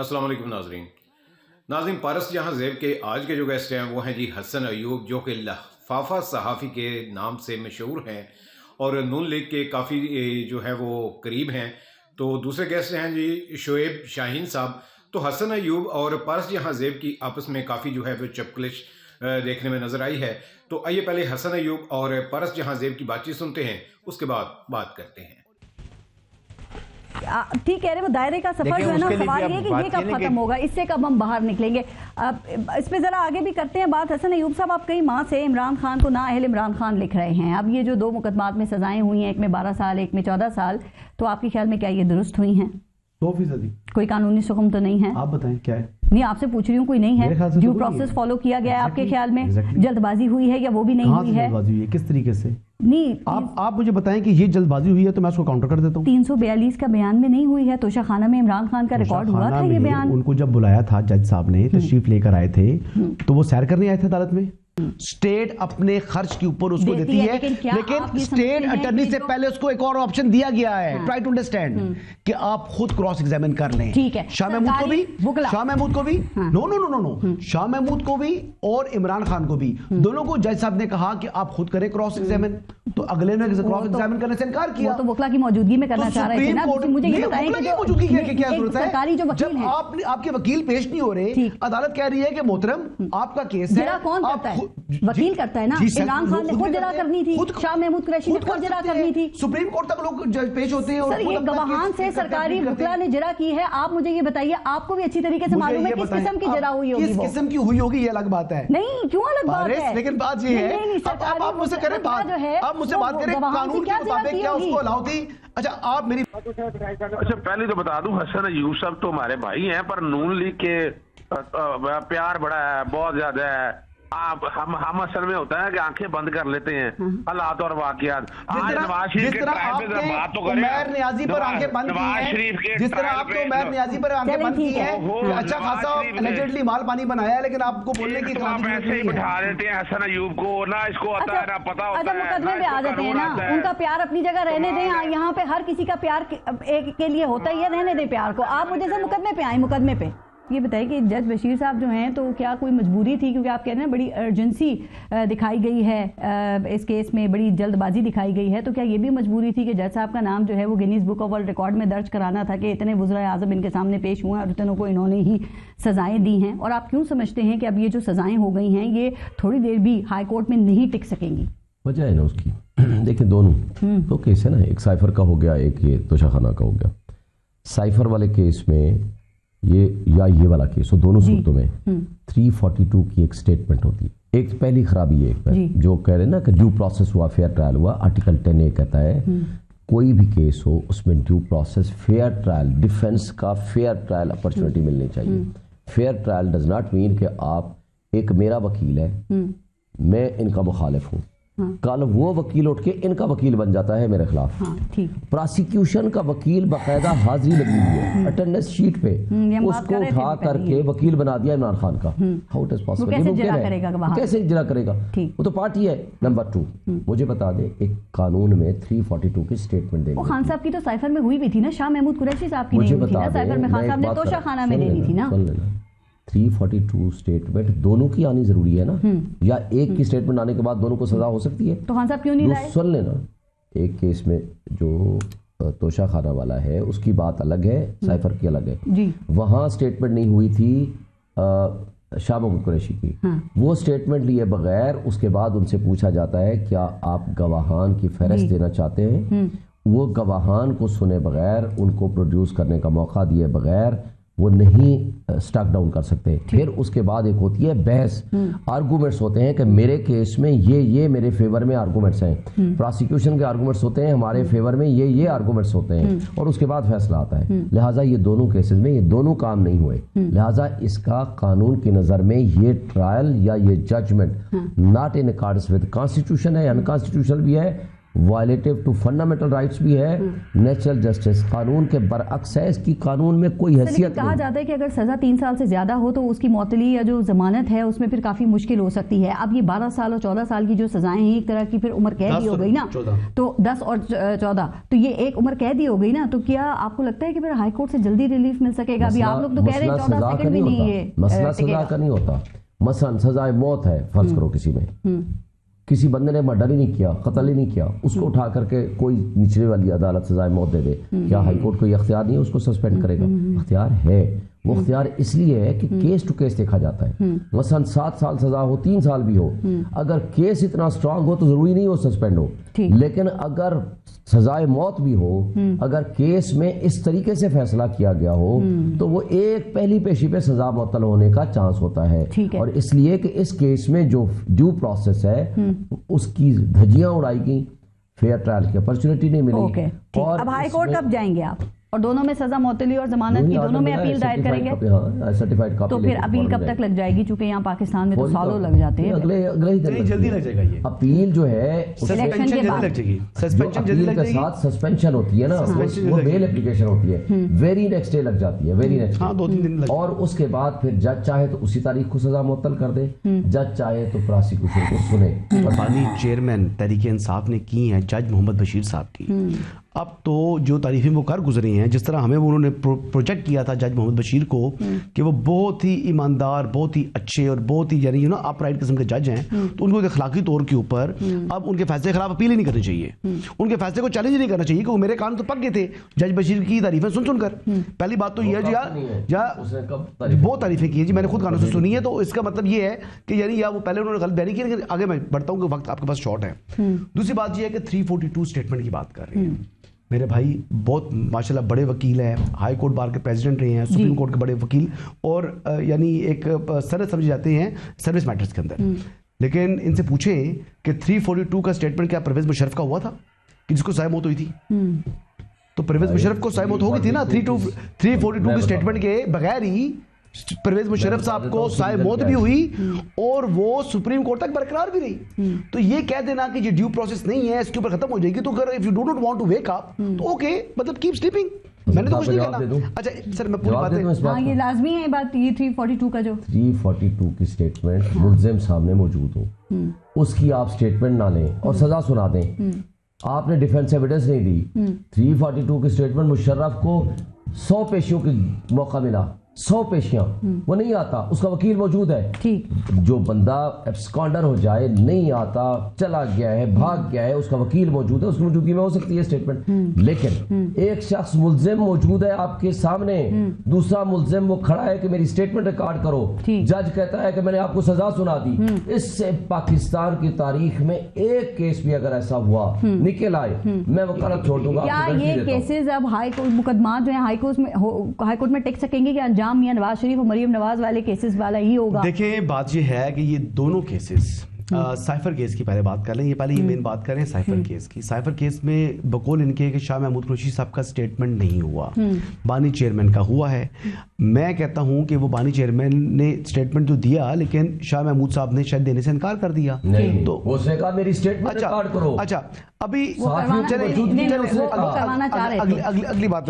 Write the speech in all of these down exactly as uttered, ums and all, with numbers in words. अस्सलाम वालेकुम नाजरीन नाजरीन पारस जहाँ ज़ेब के आज के जो गेस्ट हैं वो हैं जी हसन अयूब, जो कि लफाफा सहाफ़ी के नाम से मशहूर हैं और नून लीग के काफ़ी जो है वो करीब हैं। तो दूसरे गेस्ट हैं जी शोएब शाहीन साहब। तो हसन अयूब और पारस जहाँ ज़ेब की आपस में काफ़ी जो है वो चपकलिश देखने में नज़र आई है। तो आइए पहले हसन अयूब और पारस जहाँ ज़ेब की बातचीत सुनते हैं, उसके बाद बात करते हैं। ठीक कह रहे वो दायरे का सफर जो है ना, सवाल ये कि ये कब खत्म होगा, इससे कब हम बाहर निकलेंगे। अब इस पे जरा आगे भी करते हैं बात। हसन अयूब साहब, आप कई माह से इमरान खान को ना अहल इमरान खान लिख रहे हैं। अब ये जो दो मुकदमात में सजाएं हुई हैं, एक में बारह साल एक में चौदह साल, तो आपके ख्याल में क्या ये दुरुस्त हुई हैं? दो फीसदी कोई कानूनी हुक्म तो नहीं है, आप बताएं क्या है। नहीं, आपसे पूछ रही हूँ, कोई नहीं है। ड्यू प्रोसेस फॉलो किया गया है आपके ख्याल में? जल्दबाजी हुई है या वो भी नहीं हुई है? जल्दबाजी है किस तरीके से? नहीं, आप आप मुझे बताएं कि ये जल्दबाजी हुई है तो मैं उसको काउंटर कर देता हूँ। तीन सौ बयालीस का बयान में नहीं हुई है। तोशाखाना में इमरान खान का रिकॉर्ड हुआ था ये बयान। उनको जब बुलाया था जज साहब ने, तशरीफ लेकर आए थे, तो वो सैर करने आए थे अदालत में। स्टेट अपने खर्च के ऊपर उसको देती है, लेकिन, लेकिन स्टेट अटर्नी से पहले उसको एक और ऑप्शन दिया गया है, ट्राई टू अंडरस्टैंड, कि आप खुद क्रॉस एग्जामिन कर लें। ठीक है, शाह महमूद को भी शाह महमूद को भी no no no no no Shah Mahmood को भी और इमरान खान को भी, दोनों को जज साहब ने कहा कि आप खुद करें क्रॉस एग्जामिन, तो अगले ने क्रॉस एग्जामिन करने से इनकार किया। तो वकला की मौजूदगी में करना चाह रहे थे ना, मुझे ये बताएं कि मौजूदगी की क्या जरूरत है जब आप आपके वकील पेश नहीं हो रहे। अदालत कह रही है कि मोहतरम आपका केस है, कौन करता है? वकील करता है ना। इमरान खान ने खुद जरा करनी थी, शाह महमूद कुरैशी ने खुद जरा करनी थी। सुप्रीम कोर्ट तक लोग जज पेश होते हैं और ये गवाहान से सरकारी वकला ने जरा की है। आप मुझे ये बताइए, आपको भी अच्छी तरीके से मालूम है किस किस्म की जरा हुई होगी? किस किस्म की हुई होगी ये अलग बात है। नहीं, क्यों अलग बात है? लेकिन बात ये है, अब आप मुझसे करें बात, आप मुझसे बात करें कानून के मुताबिक क्या उसको अलाउ थी। अच्छा, आप मेरी अच्छा पहले तो बता दूं, हसन अयूब साहब तो हमारे भाई हैं, पर नून लीग के प्यार बड़ा है, बहुत ज्यादा है। आप हम हम असल में होता है कि आंखें बंद कर लेते हैं हालात और वाकियात। नवाज शरीफ के ट्रायल पे बात तो करें, उमर नियाजी पर आंखें बंद की है, जिस तरह आप तो उमर नियाजी पर आंखें बंद की है। अच्छा खासा एलिजिबली माल पानी बनाया है, लेकिन आपको बोलने की काबिलियत नहीं है। ऐसे ही बिठा देते हैं हसन अयूब को, ना इसको आता है ना पता होता है। अच्छा, मुकदमे पे आ जाते हैं ना, उनका प्यार अपनी जगह रहने दें। यहाँ पे हर किसी का प्यार एक के लिए होता ही है, रहने दें प्यार को। आप मुझे से मुकदमे पे आए, मुकदमे पे ये बताइए कि जज बशीर साहब जो हैं, तो क्या कोई मजबूरी थी? क्योंकि आप कह रहे हैं बड़ी अर्जेंसी दिखाई गई है इस केस में, बड़ी जल्दबाजी दिखाई गई है, तो क्या ये भी मजबूरी थी कि जज साहब का नाम जो है वो Guinness book of world record में दर्ज कराना था कि इतने वज़राए आज़म इनके सामने पेश हुए और इतनों को इन्होंने ही सज़ाएँ दी हैं? और आप क्यों समझते हैं कि अब ये जो सज़ाएँ हो गई हैं ये थोड़ी देर भी हाई कोर्ट में नहीं टिक सकेंगी? वजह है ना उसकी, देखिए दोनों तो केस है ना, एक साइफर का हो गया, एक ये तोशाखाना का हो गया। साइफर वाले केस में ये या ये वाला केस, तो दोनों सूरतों में तीन सौ बयालीस की एक स्टेटमेंट होती है। एक पहली खराबी है, एक पर जो कह रहे हैं ना कि ड्यू प्रोसेस हुआ, फेयर ट्रायल हुआ। आर्टिकल टेन ए कहता है कोई भी केस हो उसमें due process, fair trial, defence का फेयर ट्रायल अपॉर्चुनिटी मिलनी चाहिए। Fair trial does not mean कि आप एक मेरा वकील है, मैं इनका मुखालिफ हूँ, कल वो वकील उठ के इनका वकील बन जाता है मेरे खिलाफ। हाँ, ठीक। प्रोसिक्यूशन का वकील बाकायदा हाजिरी लगी हुई है, अटेंडेंस शीट पे उसको उठा करके वकील बना दिया इमरान खान का। How it is possible? कैसे जरा करेगा, कैसे जरा करेगा? वो तो पार्टी है। नंबर टू, मुझे बता दे एक कानून में थ्री फोर्टी टू की स्टेटमेंट देंगे। खान साहब की तो साइफर में हुई भी थी ना, शाह महमूद कुरैशी साहब की नहीं हुई थी ना साइफर में, खान साहब ने तोशाखाना में ले ली थी ना। तीन सौ बयालीस स्टेटमेंट दोनों की आनी जरूरी है ना, या एक की स्टेटमेंट आने के बाद दोनों को सजा हो सकती है? तो खान साहब क्यों नहीं लाए? सुन लेना, एक केस में जो तोशाखाना वाला है उसकी बात अलग है, साइफर की अलग है जी। वहाँ स्टेटमेंट नहीं हुई थी शाह महमूद कुरैशी की। हाँ। वो स्टेटमेंट लिए बगैर उसके बाद उनसे पूछा जाता है क्या आप गवाहान की फहरिस्त देना चाहते हैं। वो गवाहान को सुने बगैर, उनको प्रोड्यूस करने का मौका दिए बगैर वो नहीं स्टॉक डाउन कर सकते। फिर उसके बाद एक होती है बहस, आर्गूमेंट्स होते हैं कि मेरे केस में ये ये मेरे फेवर में आर्गूमेंट्स हैं, प्रोसिक्यूशन के आर्गूमेंट्स होते हैं हमारे फेवर में, ये ये आर्गूमेंट्स होते हैं, और उसके बाद फैसला आता है। लिहाजा ये दोनों केसेस में ये दोनों काम नहीं हुए, लिहाजा इसका कानून की नज़र में ये ट्रायल या ये judgement not in accordance with constitution है, अनकॉन्स्टिट्यूशनल भी है, वायलेटिव टू फंडामेंटल राइट्स भी है, नेचुरल जस्टिस कानून के बरअक्स है, इसकी कानून में कोई हैसियत नहीं। कहा जाता है कि अगर सजा तीन साल से ज्यादा हो तो उसकी मौतली या जो जमानत है उसमें फिर काफी मुश्किल हो सकती है। अब ये बारह साल और चौदह साल की जो सजाएं हैं एक तरह की फिर उम्र कैद ही हो गई ना, तो दस और चौदह तो ये एक उम्र कैद ही हो गई ना, तो क्या आपको लगता है कि फिर हाईकोर्ट से जल्दी रिलीफ मिल सकेगा? अभी आप लोग तो कह रहे हैं चौदह सेकंड भी नहीं है। मसला सजा का नहीं होता, मसलन सजाए मौत है, फर्ज करो किसी में किसी बंदे ने मर्डर ही नहीं किया, कत्ल ही नहीं किया, उसको उठा करके कोई निचले वाली अदालत सजाए मौत दे दे, क्या हाईकोर्ट को ये अख्तियार नहीं है उसको सस्पेंड करेगा? अख्तियार है, वो अख्तियार इसलिए है कि केस टू केस देखा जाता है। मसलन सात साल सजा हो, तीन साल भी हो, अगर केस इतना स्ट्रांग हो तो जरूरी नहीं वो सस्पेंड हो, लेकिन अगर सजाए मौत भी हो, अगर केस में इस तरीके से फैसला किया गया हो तो वो एक पहली पेशी पे सजा मुअत्तल होने का चांस होता है, है। और इसलिए कि इस केस में जो ड्यू प्रोसेस है उसकी धज्जियां उड़ाई गई, फेयर ट्रायल की अपॉर्चुनिटी नहीं मिली। और अब हाई कोर्ट कब जाएंगे आप? और दोनों में सजा मौतली और जमानत की दोनों में अपील दायर करेंगे, सर्टिफाइड कॉपी। तो फिर अपील कब तक लग जाएगी? चूंकि यहाँ पाकिस्तान में तो सालों लग जाते हैं। अगले अगले ही दिन जल्दी लग जाएगा ये अपील जो है, सस्पेंशन जल्दी लग जाएगी। सस्पेंशन जल्दी के साथ सस्पेंशन होती है ना, वो बेल एप्लीकेशन होती है, वेरी नेक्स्ट डे लग जाती है, वेरी नेक्स्ट दो तीन दिन। और उसके बाद फिर जज चाहे तो उसी तारीख को सजा मुअत्तल कर दे, जज चाहे तो प्रोसिक्यूशन को सुने। पानी चेयरमैन तहरीक इंसाफ ने की है जज मोहम्मद बशीर साहब की। अब तो जो तारीफें वो कर गुजरी हैं, जिस तरह हमें उन्होंने प्रो, प्रोजेक्ट किया था जज मोहम्मद बशीर को कि वो बहुत ही ईमानदार, बहुत ही अच्छे और बहुत ही यानी यू नो अपराइट किस्म के जज हैं, तो उनको अखलाकी तौर के ऊपर अब उनके फैसले खिलाफ अपील ही नहीं करनी चाहिए, उनके फैसले को चैलेंज नहीं करना चाहिए, क्योंकि मेरे कान तो पक गए थे जज बशीर की तारीफें सुन सुनकर। पहली बात तो यह बहुत तारीफें की है जी, मैंने खुद कानों से सुनी है, तो इसका मतलब ये है कि यानी या वो पहले उन्होंने गलत बयानी की, लेकिन आगे मैं बढ़ता हूँ कि वक्त आपके पास शॉर्ट है। दूसरी बात यह है कि थ्री फोर्टी टू स्टेटमेंट की बात कर रहे हैं। मेरे भाई बहुत माशाल्लाह बड़े वकील हैं, हाई कोर्ट बार के प्रेसिडेंट रहे हैं, सुप्रीम कोर्ट के बड़े वकील, और यानी एक सरल समझे जाते हैं सर्विस मैटर्स के अंदर। लेकिन इनसे पूछें कि थ्री फोर्टी टू का स्टेटमेंट क्या परवेज मुशर्रफ का हुआ था कि जिसको सजा मौत हुई थी? तो परवेज मुशर्रफ को सजा मौत हो गई थी ना। Three two three forty two के स्टेटमेंट के बगैर ही परवेज मुशर्रफ साहब को सजा मौत भी हुई और वो सुप्रीम कोर्ट तक बरकरार भी रही। तो ये कह देना कि ये ड्यू प्रोसेस नहीं है, इसके ऊपर खत्म हो जाएगी, तो अगर if you do not want to wake up तो ओके, मतलब कीप स्लीपिंग। मैंने तो कुछ नहीं कहना। अच्छा सर मैं पूरी बात, हां ये लाजमी है बात, ये थ्री फोर्टी टू का जो थ्री फोर्टी टू की स्टेटमेंट मुल्ज़िम सामने मौजूद हो, उसकी आप स्टेटमेंट ना लें और सजा सुना दें। आपने डिफेंस एविडेंस नहीं दी। थ्री फोर्टी टू की स्टेटमेंट मुशर्रफ को सौ पेशियों के मौका मिला, सौ पेशियां, वो नहीं आता, उसका वकील मौजूद है। ठीक, जो बंदा एब्सकॉन्डर हो जाए, नहीं आता, चला गया है, भाग गया है, उसका वकील मौजूद है, उसकी मौजूदगी में हो सकती है स्टेटमेंट। लेकिन एक शख्स मुलजिम मौजूद है आपके सामने, दूसरा मुलजिम वो खड़ा है कि मेरी स्टेटमेंट रिकॉर्ड करो, जज कहता है कि मैंने आपको सजा सुना दी। इससे पाकिस्तान की तारीख में एक केस भी अगर ऐसा हुआ निकल आए, मैं वकालत छोड़ दूंगा। क्या ये केसेज अब हाई कोर्ट मुकदमा जो है हाई कोर्ट में हाई कोर्ट में टेक सकेंगे कि अंजाम मियां नवाज शरीफ और मरियम नवाज वाले केसेस वाला ही होगा? देखिए बात ये है कि ये दोनों केसेस, साइफर केस की पहले बात कर लें, ये पहले ये मेन बात कर रहे हैं साइफर केस की। साइफर केस में बकौल इनके कि शाह महमूद कुरैशी साहब का स्टेटमेंट नहीं हुआ, बानी चेयरमैन का हुआ है। मैं कहता हूं कि वो बानी चेयरमैन ने स्टेटमेंट तो दिया, लेकिन शाह महमूद साहब ने शायद देने से इनकार कर दिया। तो उसने कहा मेरी स्टेटमेंट रिकॉर्ड करो। अच्छा अभी अगली बात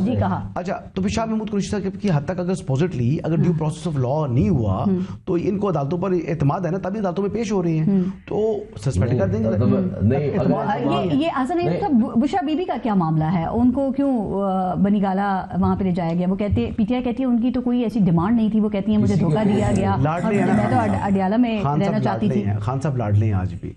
जी कहा। अच्छा तो फिर शाह महमूद कुरैशी साहब की हद तक अगर स्पोजिटली अगर ड्यू प्रोसेस ऑफ लॉ नहीं हुआ तो इनको अदालतों पर एतमाद है ना, तभी अदालतों में पेश हो रहे हैं, तो सस्पेंड कर देंगे। ये हसन अय्यूब बुशरा बीबी का क्या मामला है? उनको क्यों बनीगाला वहाँ पे ले जाया गया? वो कहते पीटीआई कहती है उनकी तो कोई ऐसी डिमांड नहीं थी, वो कहती है मुझे धोखा दिया गया, मैं तो अडयाला में रहना चाहती थी। खान साहब लाड लें आज भी,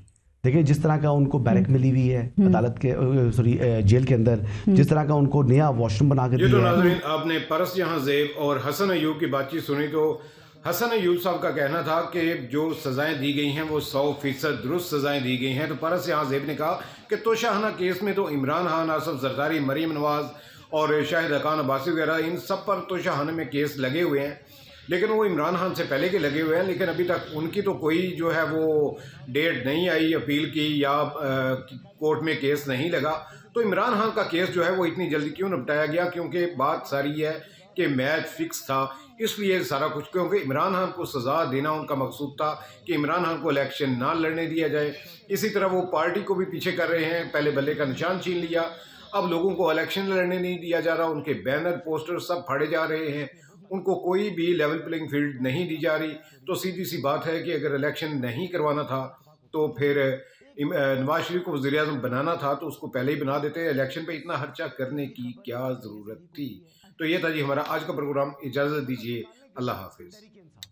देखिए जिस तरह का उनको बैरक मिली हुई है अदालत के, सॉरी जेल के अंदर, जिस तरह का उनको नया वॉशरूम बना के दिया है। आपने परस जहां ज़ेब और हसन अयूब की बातचीत सुनी, तो हसन अयूब साहब का कहना था कि जो सजाएं दी गई हैं वो सौ फीसद दुरुस्त सजाएं दी गई हैं। तो परस जहां ज़ेब ने कहा कि तोशाहाना केस में तो इमरान खान, आसिफ जरदारी, मरीम नवाज और शाहिद अब्बासी वगैरह इन सब पर तोशाहाना में केस लगे हुए हैं, लेकिन वो इमरान खान से पहले के लगे हुए हैं, लेकिन अभी तक उनकी तो कोई जो है वो डेट नहीं आई अपील की या कोर्ट में केस नहीं लगा। तो इमरान खान का केस जो है वो इतनी जल्दी क्यों निपटाया गया? क्योंकि बात सारी है कि मैच फिक्स था, इसलिए सारा कुछ, क्योंकि इमरान खान को सज़ा देना उनका मकसूद था कि इमरान खान को इलेक्शन ना लड़ने दिया जाए। इसी तरह वो पार्टी को भी पीछे कर रहे हैं, पहले बल्ले का निशान छीन लिया, अब लोगों को इलेक्शन लड़ने नहीं दिया जा रहा, उनके बैनर पोस्टर सब फाड़े जा रहे हैं, उनको कोई भी लेवल प्लेइंग फील्ड नहीं दी जा रही। तो सीधी सी बात है कि अगर इलेक्शन नहीं करवाना था तो फिर नवाज शरीफ को वज़ीर आज़म बनाना था तो उसको पहले ही बना देते, इलेक्शन पे इतना खर्चा करने की क्या ज़रूरत थी। तो ये था जी हमारा आज का प्रोग्राम, इजाज़त दीजिए, अल्लाह हाफिज़।